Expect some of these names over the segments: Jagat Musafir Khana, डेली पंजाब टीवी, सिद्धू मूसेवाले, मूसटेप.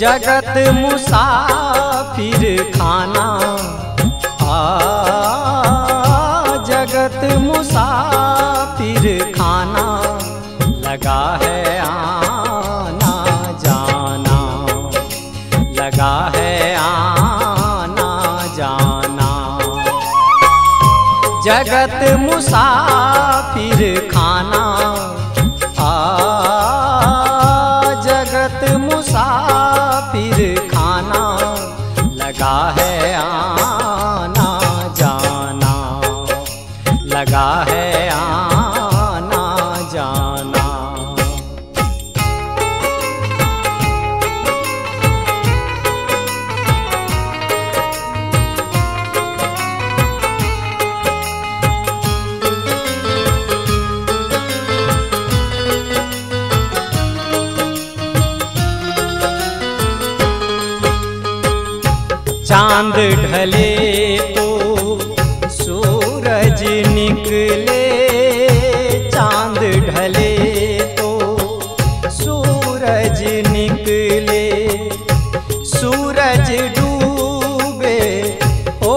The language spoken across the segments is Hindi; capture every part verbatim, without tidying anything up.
जगत मुसाफिर खाना, आ जगत मुसाफिर खाना, लगा है आना जाना, लगा है आना जाना। जगत मुसाफिर खाना, आ जगत मुसाफिर खाना, लगा है आना जाना, लगा है आना जाना। चांद ढले तो सूरज निकले, चांद ढले तो सूरज निकले, सूरज डूबे हो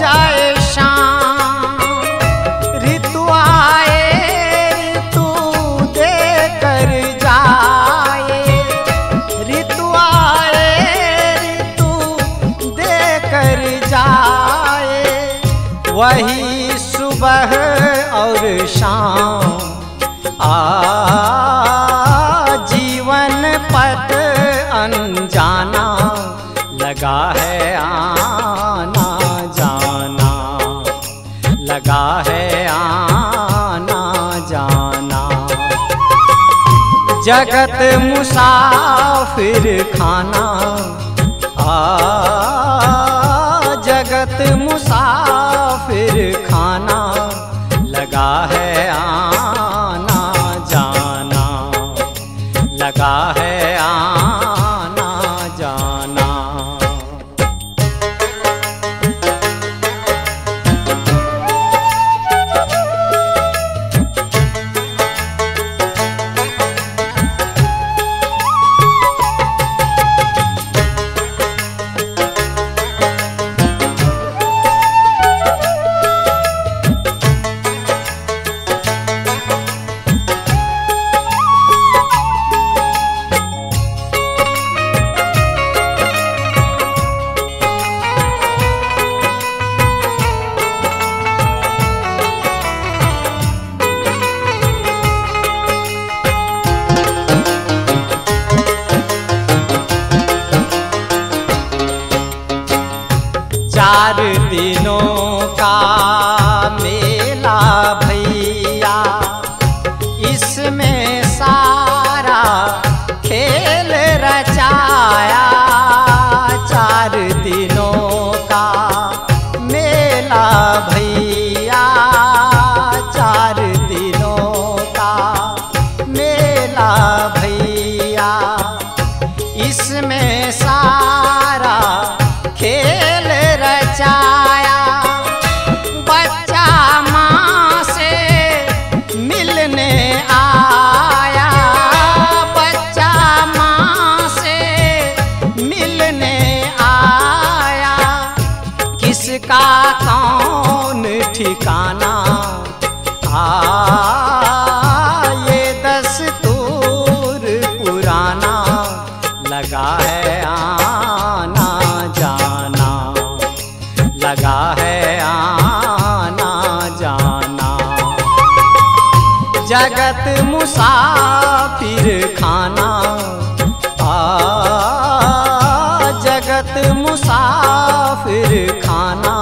जाए शाम, ऋतु आए ऋतु देकर जाए, ऋतु आए जाए, वही सुबह और शाम, आ जीवन पथ अनजाना, लगा है आना जाना, लगा है आना जाना। जगत मुसाफिर खाना, आ जगत मुसाफिर खाना, लगा है आना जाना, लगा है आना जाना। चार दिनों का मेला भैया, इसमें सारा खेल रचाया। चार दिनों का मेला भैया, चार दिनों का मेला भैया, इसमें सारा खेल रचाया। बच्चा माँ से मिलने आया, बच्चा माँ से मिलने आया, किसका कौन ठिकाना, आ ये दस्तूर पुराना, लगा है आना जाना, लगा है आना जाना। जगत मुसाफिर खाना, आ जगत मुसाफिर खाना,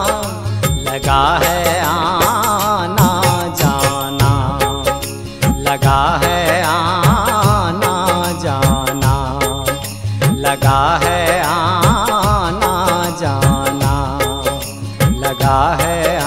लगा है आना जाना, लगा है आना जाना, लगा है आना जाना, लगा है।